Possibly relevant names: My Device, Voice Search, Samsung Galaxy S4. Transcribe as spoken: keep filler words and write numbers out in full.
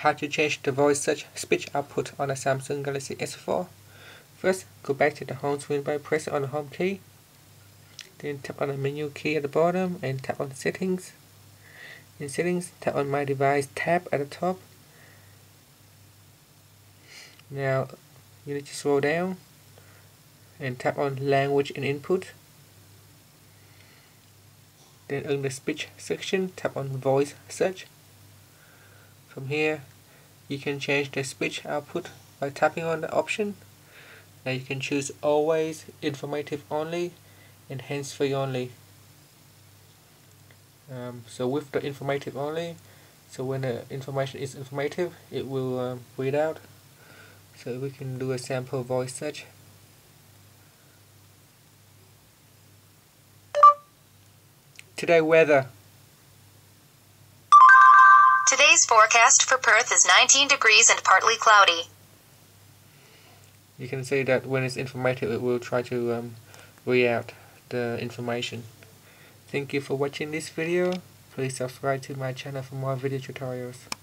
how to change the voice search speech output on a Samsung Galaxy S four. First, go back to the home screen by pressing on the home key. Then tap on the menu key at the bottom and tap on settings. In settings, tap on my device tab at the top. Now you need to scroll down and tap on language and input. Then in the speech section, tap on voice search. From here, you can change the speech output by tapping on the option. Now you can choose always, informative only, and hands-free only. Um, so with the informative only, so when the information is informative, it will um, read out. So we can do a sample voice search. Today weather. Today's forecast for Perth is nineteen degrees and partly cloudy. You can see that when it's informative, it will try to um, read out the information. Thank you for watching this video. Please subscribe to my channel for more video tutorials.